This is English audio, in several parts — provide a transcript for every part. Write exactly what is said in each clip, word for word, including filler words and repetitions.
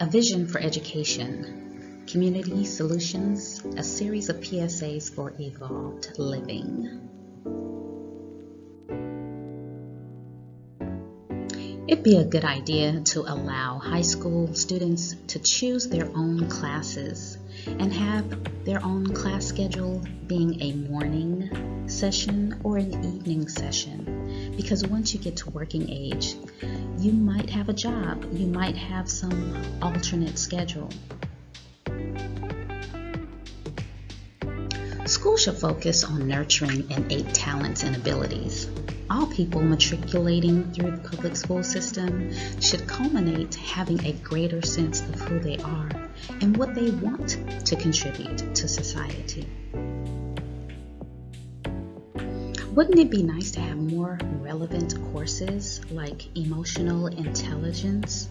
A vision for education, community solutions, a series of P S As for evolved living. It'd be a good idea to allow high school students to choose their own classes and have their own class schedule being a morning session or an evening session, because once you get to working age, you might have a job, you might have some alternate schedule. School should focus on nurturing innate talents and abilities. All people matriculating through the public school system should culminate having a greater sense of who they are and what they want to contribute to society. Wouldn't it be nice to have more relevant courses like emotional intelligence,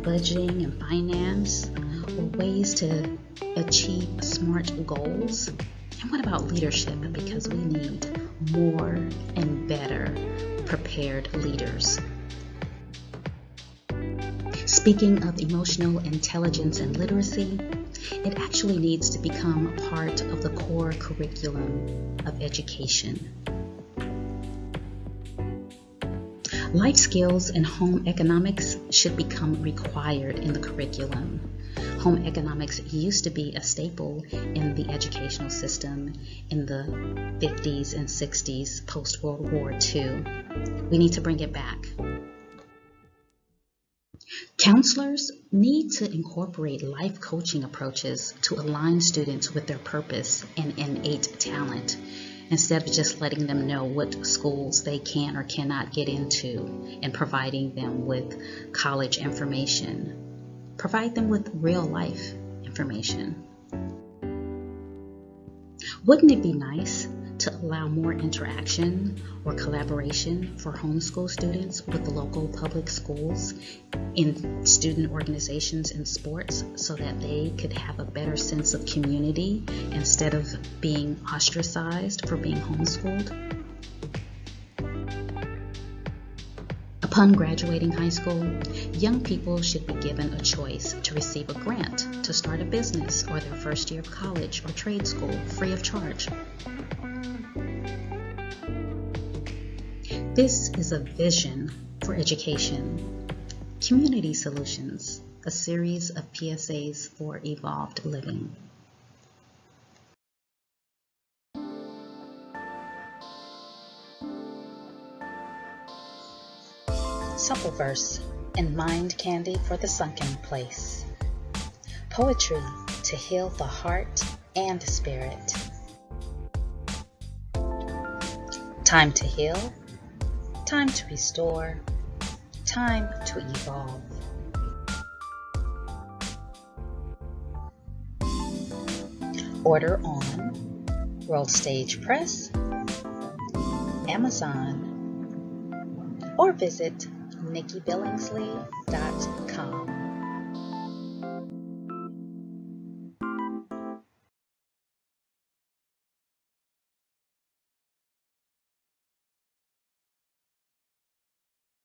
budgeting and finance, or ways to achieve SMART goals? And what about leadership? Because we need more and better prepared leaders. Speaking of emotional intelligence and literacy, it actually needs to become part of the core curriculum of education. Life skills and home economics should become required in the curriculum. Home economics used to be a staple in the educational system in the fifties and sixties post-World War Two. We need to bring it back. Counselors need to incorporate life coaching approaches to align students with their purpose and innate talent, instead of just letting them know what schools they can or cannot get into and providing them with college information. Provide them with real life information. Wouldn't it be nice to allow more interaction or collaboration for homeschool students with local public schools in student organizations and sports, so that they could have a better sense of community instead of being ostracized for being homeschooled? Upon graduating high school, young people should be given a choice to receive a grant to start a business or their first year of college or trade school free of charge. This is a vision for education. Community solutions, a series of P S As for evolved living. Supple Verse and Mind Candy for the Sunken Place. Poetry to heal the heart and spirit. Time to heal, time to restore, time to evolve. Order on World Stage Press, Amazon, or visit Niki Billingslea dot com.